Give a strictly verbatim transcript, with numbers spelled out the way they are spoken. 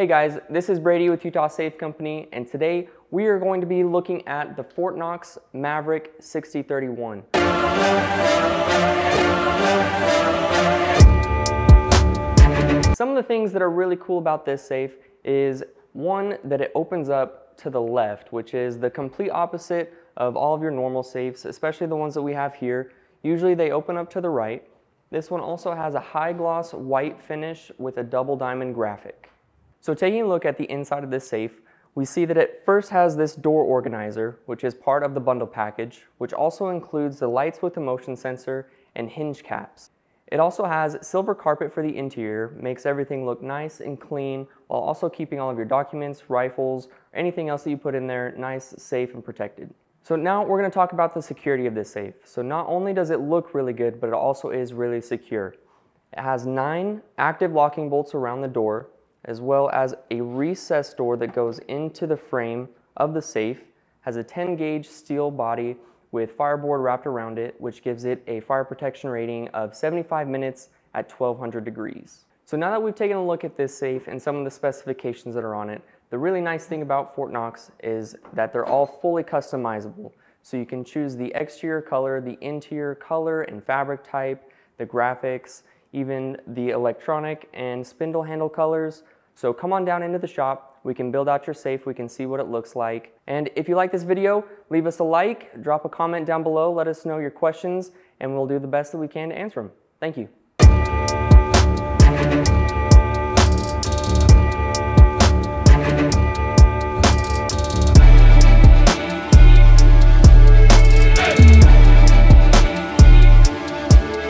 Hey guys, this is Brady with Utah Safe Company, and today we are going to be looking at the Fort Knox Maverick sixty thirty-one. Some of the things that are really cool about this safe is, one, that it opens up to the left, which is the complete opposite of all of your normal safes, especially the ones that we have here. Usually they open up to the right. This one also has a high gloss white finish with a double diamond graphic. So taking a look at the inside of this safe, we see that it first has this door organizer, which is part of the bundle package, which also includes the lights with the motion sensor and hinge caps. It also has silver carpet for the interior, makes everything look nice and clean, while also keeping all of your documents, rifles, anything else that you put in there nice, safe, and protected. So now we're going to talk about the security of this safe. So not only does it look really good, but it also is really secure. It has nine active locking bolts around the door, as well as a recessed door that goes into the frame of the safe, has a ten gauge steel body with fireboard wrapped around it, which gives it a fire protection rating of seventy-five minutes at twelve hundred degrees. So now that we've taken a look at this safe and some of the specifications that are on it, the really nice thing about Fort Knox is that they're all fully customizable. So you can choose the exterior color, the interior color and fabric type, the graphics, even the electronic and spindle handle colors. So come on down into the shop, we can build out your safe, we can see what it looks like. And if you like this video, leave us a like, drop a comment down below, let us know your questions, and we'll do the best that we can to answer them. Thank you.